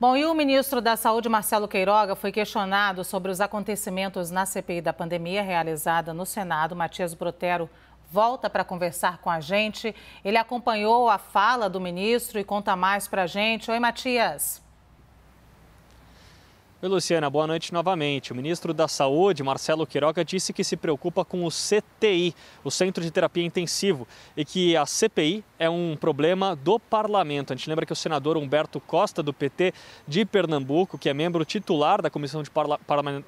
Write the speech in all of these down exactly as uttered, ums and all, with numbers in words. Bom, e o ministro da Saúde, Marcelo Queiroga, foi questionado sobre os acontecimentos na C P I da pandemia realizada no Senado. Matheus Brotero volta para conversar com a gente. Ele acompanhou a fala do ministro e conta mais para a gente. Oi, Matheus. Oi, Luciana, boa noite novamente. O ministro da Saúde, Marcelo Queiroga, disse que se preocupa com o C T I, o Centro de Terapia Intensivo, e que a C P I é um problema do parlamento. A gente lembra que o senador Humberto Costa, do P T de Pernambuco, que é membro titular da Comissão de parla...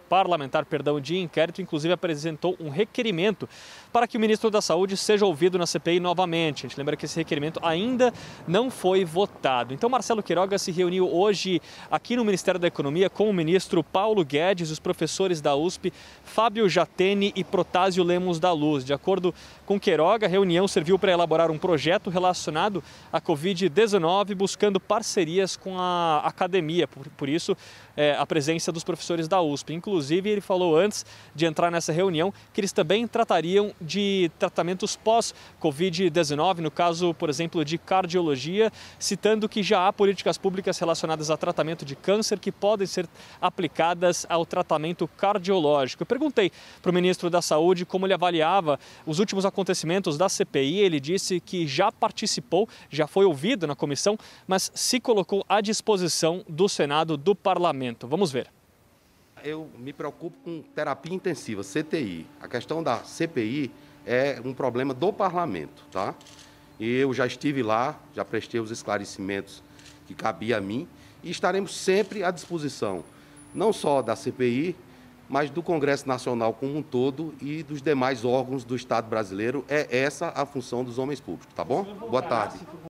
Parlamentar perdão, de Inquérito, inclusive apresentou um requerimento para que o ministro da Saúde seja ouvido na C P I novamente. A gente lembra que esse requerimento ainda não foi votado. Então, Marcelo Queiroga se reuniu hoje aqui no Ministério da Economia com o ministro Paulo Guedes, os professores da U S P, Fábio Jateni e Protásio Lemos da Luz. De acordo com Queiroga, a reunião serviu para elaborar um projeto relacionado à covid dezenove, buscando parcerias com a academia. Por, por isso, é, a presença dos professores da U S P. Inclusive, ele falou antes de entrar nessa reunião que eles também tratariam de tratamentos pós covid dezenove, no caso, por exemplo, de cardiologia, citando que já há políticas públicas relacionadas a tratamento de câncer que podem ser aplicadas ao tratamento cardiológico. Eu perguntei para o ministro da Saúde como ele avaliava os últimos acontecimentos da C P I. Ele disse que já participou, já foi ouvido na comissão, mas se colocou à disposição do Senado, do parlamento. Vamos ver. Eu me preocupo com terapia intensiva, C T I. A questão da C P I é um problema do parlamento, tá? E eu já estive lá, já prestei os esclarecimentos que cabia a mim, e estaremos sempre à disposição, não só da C P I, mas do Congresso Nacional como um todo e dos demais órgãos do Estado brasileiro. É essa a função dos homens públicos, tá bom? Boa tarde.